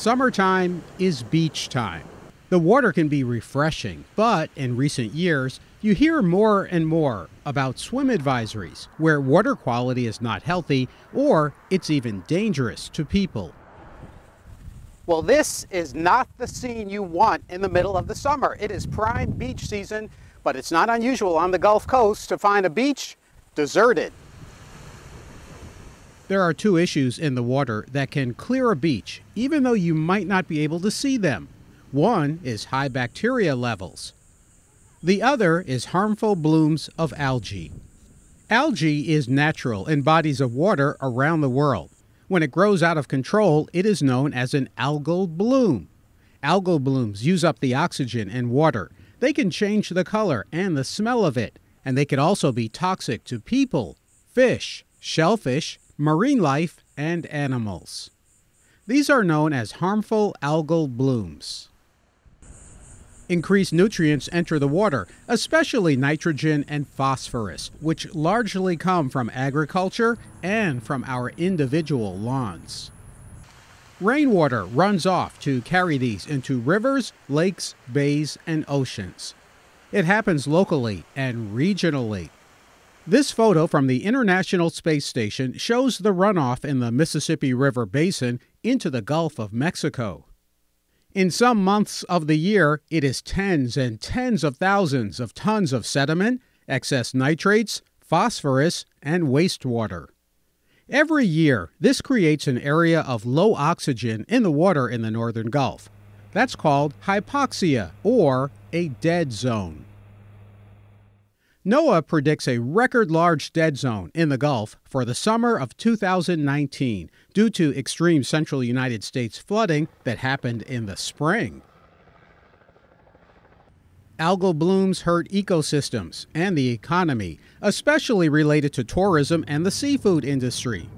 Summertime is beach time. The water can be refreshing, but in recent years, you hear more and more about swim advisories where water quality is not healthy or it's even dangerous to people. Well, this is not the scene you want in the middle of the summer. It is prime beach season, but it's not unusual on the Gulf Coast to find a beach deserted. There are two issues in the water that can clear a beach, even though you might not be able to see them. One is high bacteria levels. The other is harmful blooms of algae. Algae is natural in bodies of water around the world. When it grows out of control, it is known as an algal bloom. Algal blooms use up the oxygen and water. They can change the color and the smell of it, and they can also be toxic to people, fish, shellfish, marine life, and animals. These are known as harmful algal blooms. Increased nutrients enter the water, especially nitrogen and phosphorus, which largely come from agriculture and from our individual lawns. Rainwater runs off to carry these into rivers, lakes, bays, and oceans. It happens locally and regionally. This photo from the International Space Station shows the runoff in the Mississippi River basin into the Gulf of Mexico. In some months of the year, it is tens and tens of thousands of tons of sediment, excess nitrates, phosphorus, and wastewater. Every year, this creates an area of low oxygen in the water in the northern Gulf. That's called hypoxia, or a dead zone. NOAA predicts a record-large dead zone in the Gulf for the summer of 2019 due to extreme central United States flooding that happened in the spring. Algal blooms hurt ecosystems and the economy, especially related to tourism and the seafood industry.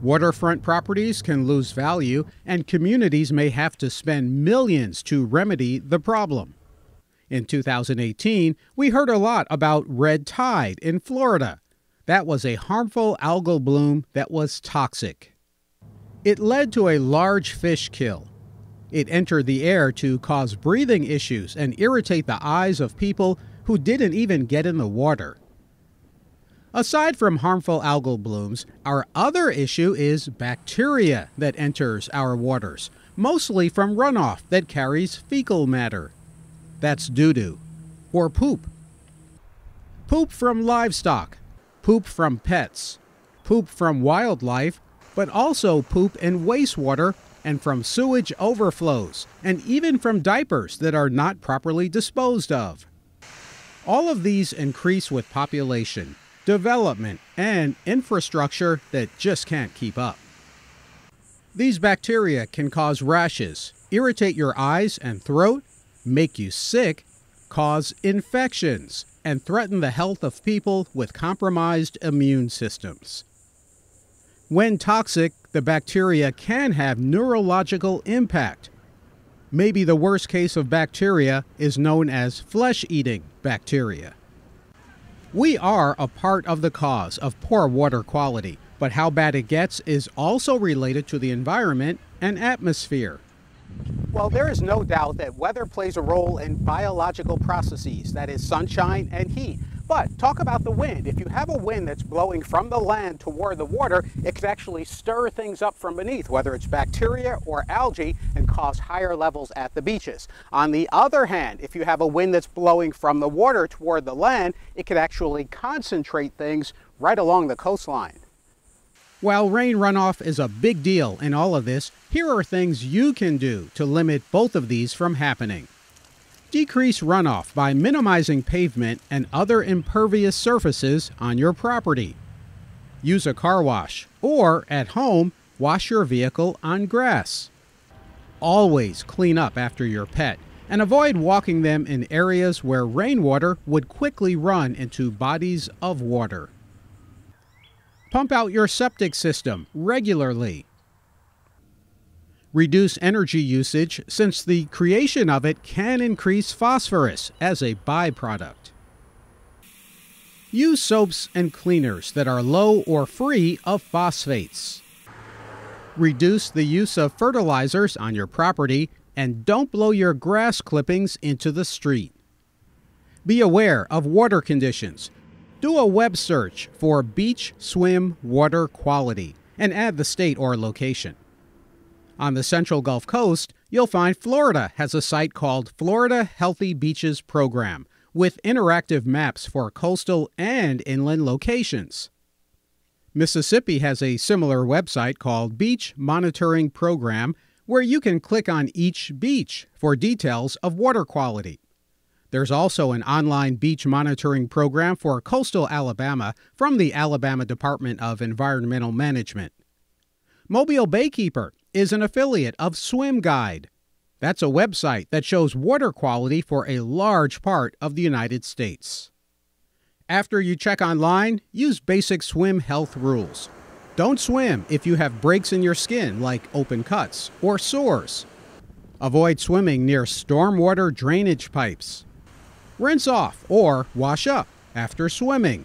Waterfront properties can lose value, and communities may have to spend millions to remedy the problem. In 2018, we heard a lot about red tide in Florida. That was a harmful algal bloom that was toxic. It led to a large fish kill. It entered the air to cause breathing issues and irritate the eyes of people who didn't even get in the water. Aside from harmful algal blooms, our other issue is bacteria that enters our waters, mostly from runoff that carries fecal matter. That's doo-doo, or poop. Poop from livestock, poop from pets, poop from wildlife, but also poop in wastewater and from sewage overflows, and even from diapers that are not properly disposed of. All of these increase with population, development, and infrastructure that just can't keep up. These bacteria can cause rashes, irritate your eyes and throat, make you sick, cause infections, and threaten the health of people with compromised immune systems. When toxic, the bacteria can have neurological impact. Maybe the worst case of bacteria is known as flesh-eating bacteria. We are a part of the cause of poor water quality, but how bad it gets is also related to the environment and atmosphere. Well, there is no doubt that weather plays a role in biological processes, that is sunshine and heat. But talk about the wind. If you have a wind that's blowing from the land toward the water, it can actually stir things up from beneath, whether it's bacteria or algae, and cause higher levels at the beaches. On the other hand, if you have a wind that's blowing from the water toward the land, it can actually concentrate things right along the coastline. While rain runoff is a big deal in all of this, here are things you can do to limit both of these from happening. Decrease runoff by minimizing pavement and other impervious surfaces on your property. Use a car wash, or at home, wash your vehicle on grass. Always clean up after your pet, and avoid walking them in areas where rainwater would quickly run into bodies of water. Pump out your septic system regularly. Reduce energy usage, since the creation of it can increase phosphorus as a byproduct. Use soaps and cleaners that are low or free of phosphates. Reduce the use of fertilizers on your property, and don't blow your grass clippings into the street. Be aware of water conditions. Do a web search for beach swim water quality and add the state or location. On the Central Gulf Coast, you'll find Florida has a site called Florida Healthy Beaches Program with interactive maps for coastal and inland locations. Mississippi has a similar website called Beach Monitoring Program, where you can click on each beach for details of water quality. There's also an online beach monitoring program for coastal Alabama from the Alabama Department of Environmental Management. Mobile Baykeeper is an affiliate of Swim Guide. That's a website that shows water quality for a large part of the United States. After you check online, use basic swim health rules. Don't swim if you have breaks in your skin like open cuts or sores. Avoid swimming near stormwater drainage pipes. Rinse off or wash up after swimming.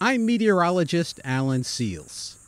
I'm meteorologist Alan Sealls.